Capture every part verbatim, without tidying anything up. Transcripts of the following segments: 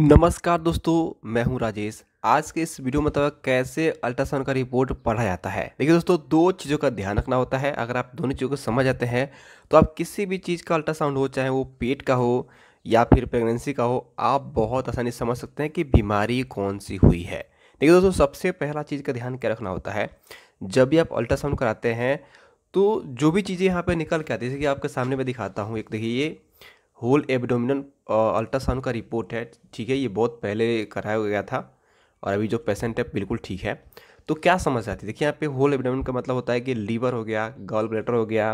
नमस्कार दोस्तों, मैं हूं राजेश। आज के इस वीडियो में मतलब कैसे अल्ट्रासाउंड का रिपोर्ट पढ़ा जाता है। देखिए दोस्तों, दो चीज़ों का ध्यान रखना होता है। अगर आप दोनों चीज़ों को समझ जाते हैं तो आप किसी भी चीज़ का अल्ट्रासाउंड हो, चाहे वो पेट का हो या फिर प्रेगनेंसी का हो, आप बहुत आसानी से समझ सकते हैं कि बीमारी कौन सी हुई है। देखिए दोस्तों, सबसे पहला चीज़ का ध्यान क्या रखना होता है, जब भी आप अल्ट्रासाउंड कराते हैं तो जो भी चीज़ें यहाँ पर निकल के आती है, जैसे कि आपके सामने मैं दिखाता हूँ। एक देखिए, ये होल एब्डोमिनल अल्ट्रासाउंड का रिपोर्ट है, ठीक है। ये बहुत पहले कराया गया था और अभी जो पेशेंट है बिल्कुल ठीक है। तो क्या समझ आती है, देखिए यहाँ पे होल एब्डोमिनल का मतलब होता है कि लीवर हो गया, गॉल ब्लैडर हो गया,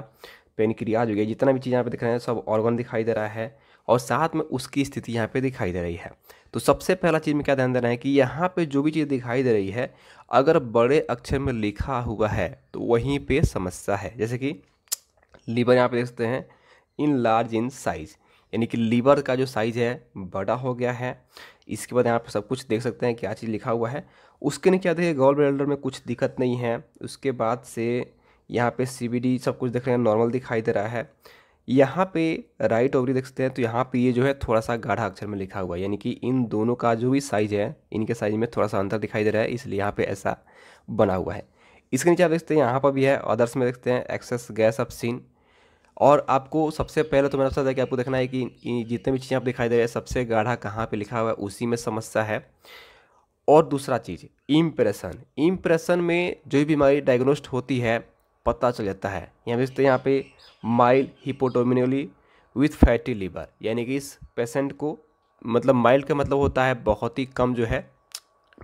पेनक्रियाज हो गया, जितना भी चीज़ यहाँ पे दिख रहे हैं सब ऑर्गन दिखाई दे रहा है और साथ में उसकी स्थिति यहाँ पे दिखाई दे रही है। तो सबसे पहला चीज़ में क्या ध्यान देना है कि यहाँ पे जो भी चीज़ दिखाई दे रही है, अगर बड़े अक्षर में लिखा हुआ है तो वहीं पर समस्या है। जैसे कि लीवर यहाँ पे देख सकते हैं, इन लार्ज इन साइज, यानी कि लीवर का जो साइज़ है बड़ा हो गया है। इसके बाद यहाँ पर सब कुछ देख सकते हैं क्या चीज़ लिखा हुआ है। उसके नीचे आते हैं गॉल ब्लैडर में कुछ दिक्कत नहीं है। उसके बाद से यहाँ पे सीबीडी सब कुछ देख रहे हैं, नॉर्मल दिखाई दे रहा है। यहाँ पे राइट ओवरी देख सकते हैं, तो यहाँ पे ये जो है थोड़ा सा गाढ़ा अक्षर में लिखा हुआ है, यानी कि इन दोनों का जो भी साइज़ है, इनके साइज़ में थोड़ा सा अंतर दिखाई दे रहा है, इसलिए यहाँ पर ऐसा बना हुआ है। इसके नीचे आप देखते हैं, यहाँ पर भी है। अदर्स में देखते हैं एक्सेस गैस ऑब्सिन। और आपको सबसे पहले तो मेरा सबसे है कि आपको देखना है कि जितने भी चीज़ें आप दिखाई दे रही है, सबसे गाढ़ा कहाँ पे लिखा हुआ है, उसी में समस्या है। और दूसरा चीज़ इम्प्रेशन, इम्प्रेशन में जो भी बीमारी डायग्नोस्ट होती है पता चल जाता है। यहाँ देखते हैं, यहाँ पे mild hepatomegaly with fatty liver, यानी कि इस पेशेंट को मतलब माइल्ड का मतलब होता है बहुत ही कम जो है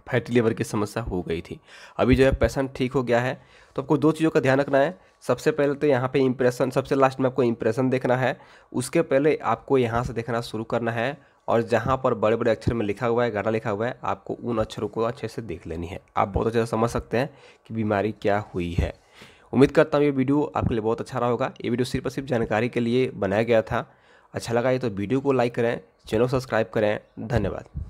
फैटी लीवर की समस्या हो गई थी। अभी जो है पेशेंट ठीक हो गया है। तो आपको दो चीज़ों का ध्यान रखना है। सबसे पहले तो यहाँ पे इम्प्रेशन, सबसे लास्ट में आपको इम्प्रेशन देखना है। उसके पहले आपको यहाँ से देखना शुरू करना है और जहाँ पर बड़े बड़े अक्षर में लिखा हुआ है, गाढ़ा लिखा हुआ है, आपको उन अक्षरों को अच्छे से देख लेनी है। आप बहुत अच्छे से समझ सकते हैं कि बीमारी क्या हुई है। उम्मीद करता हूँ ये वीडियो आपके लिए बहुत अच्छा रहा होगा। ये वीडियो सिर्फ और सिर्फ जानकारी के लिए बनाया गया था। अच्छा लगा ये तो वीडियो को लाइक करें, चैनल को सब्सक्राइब करें। धन्यवाद।